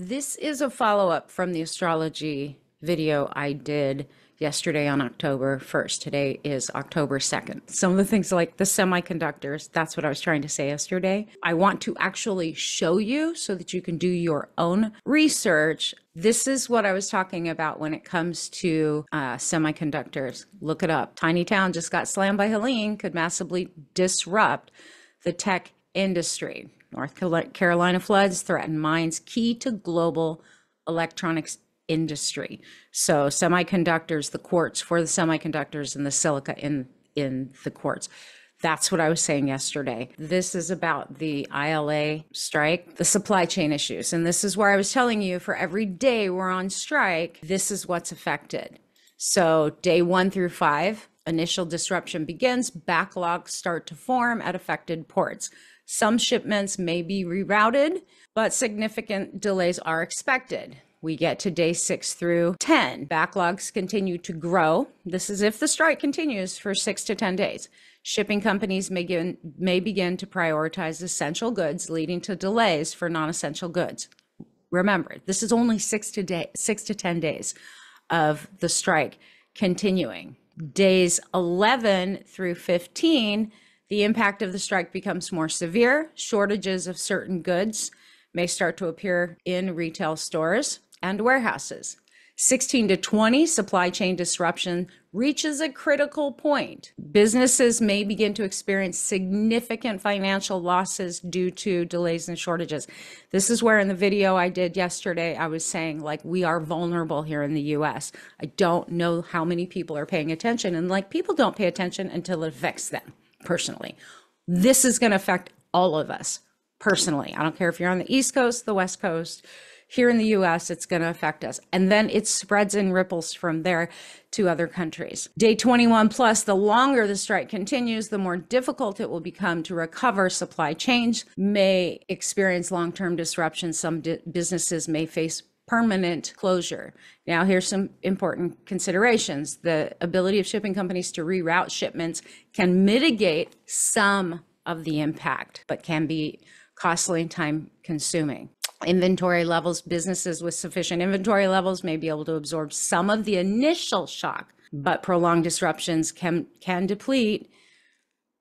This is a follow-up from the astrology video I did yesterday on October 1st. Today is October 2nd. Some of the things like the semiconductors, that's what I was trying to say yesterday. I want to actually show you so that you can do your own research. This is what I was talking about when it comes to semiconductors. Look it up. Tiny town just got slammed by Helene, could massively disrupt the tech industry. North Carolina floods threaten mines key to global electronics industry. So semiconductors, the quartz for the semiconductors and the silica in the quartz. That's what I was saying yesterday. This is about the ILA strike, the supply chain issues. And this is where I was telling you for every day we're on strike, this is what's affected. So day 1 through 5, initial disruption begins, backlogs start to form at affected ports. Some shipments may be rerouted, but significant delays are expected. We get to day 6 through 10. Backlogs continue to grow. This is if the strike continues for 6 to 10 days. Shipping companies may begin to prioritize essential goods, leading to delays for non-essential goods. Remember, this is only 6 to 10 days of the strike continuing. Days 11 through 15, the impact of the strike becomes more severe. Shortages of certain goods may start to appear in retail stores and warehouses. 16 to 20, supply chain disruption reaches a critical point. Businesses may begin to experience significant financial losses due to delays and shortages. This is where in the video I did yesterday, I was saying like we are vulnerable here in the US. I don't know how many people are paying attention, and like people don't pay attention until it affects them. Personally, this is going to affect all of us personally. I don't care if you're on the East Coast, the West Coast, here in the US, it's going to affect us. And then it spreads and ripples from there to other countries. Day 21 plus, the longer the strike continues, the more difficult it will become to recover. Supply chains may experience long-term disruptions. Some businesses may face permanent closure. Now, here's some important considerations. The ability of shipping companies to reroute shipments can mitigate some of the impact, but can be costly and time consuming. Inventory levels, businesses with sufficient inventory levels may be able to absorb some of the initial shock, but prolonged disruptions can deplete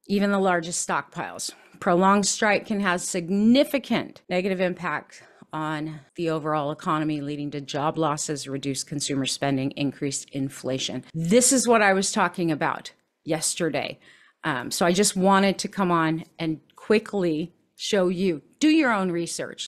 even the largest stockpiles. Prolonged strike can have significant negative impact on the overall economy, leading to job losses, reduced consumer spending, increased inflation. This is what I was talking about yesterday. So I just wanted to come on and quickly show you, do your own research.